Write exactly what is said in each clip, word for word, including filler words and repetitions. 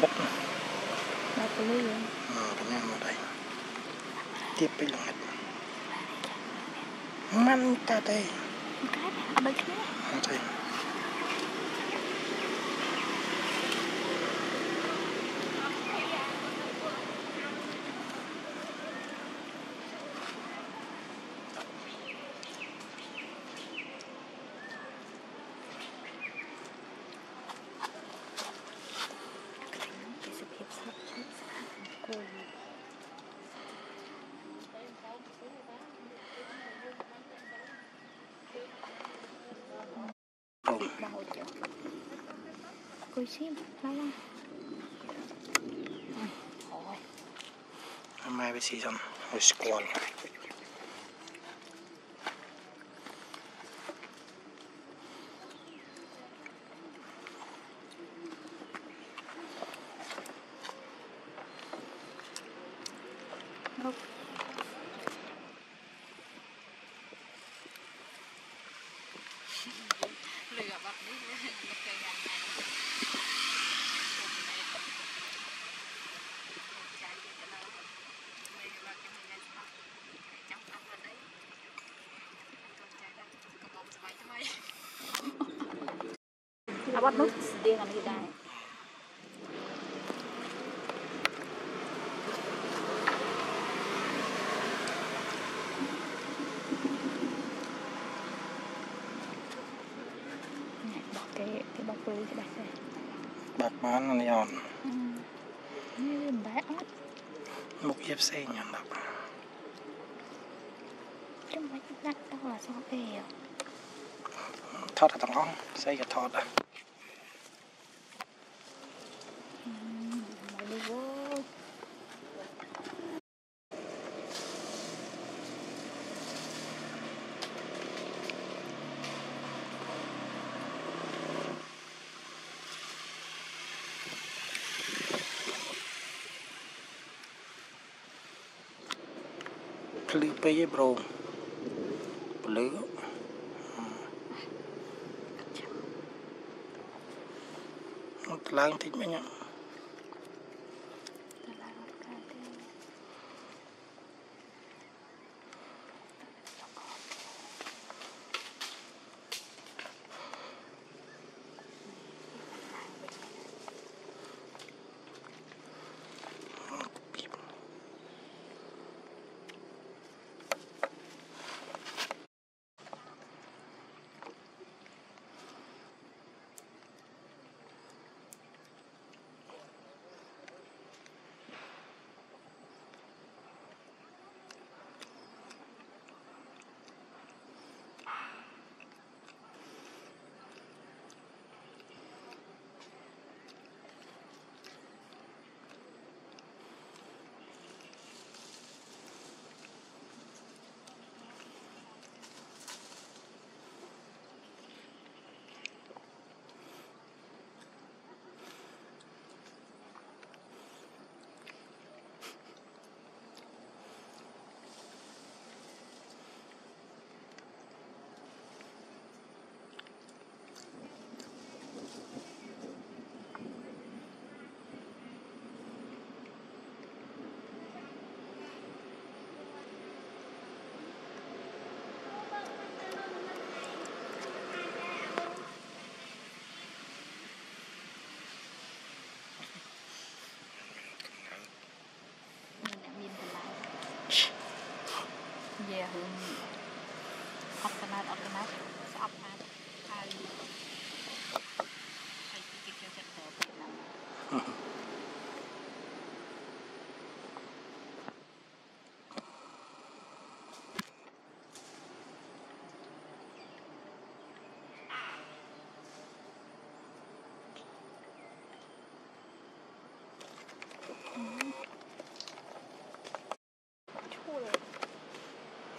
Bắt mà. Bắt cái gì? Ờ, cái ngang vào đây. Tiếp cái lồng hết. Mắm ta đây. Cái, ở bên kia. Ở đây. Cô xem, la la. Hôm nay bây giờ hồi school. What not doing on the day? Okay, the buckle is back there. Back man on the on. Back on? Look, you've seen him back. Don't make that dollar so pale. Thought it along, say you thought that. Pay bro, blue. Một lang thích mấy nhở? Hãy subscribe cho kênh Ghiền Mì Gõ để không bỏ lỡ Chia hướng optimized optimized sẽ optimized ai ai chỉ cho chất lượng Việt Nam.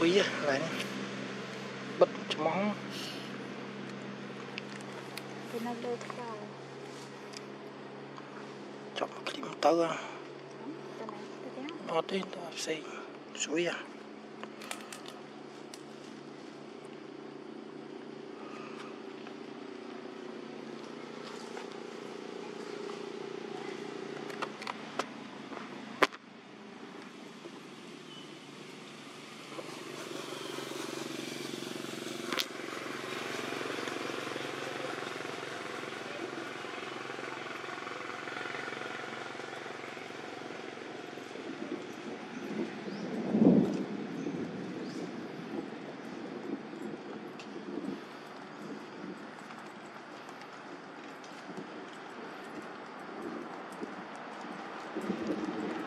Quý lại này bật cho móng chọn cái điểm tơ nó tin xây suối à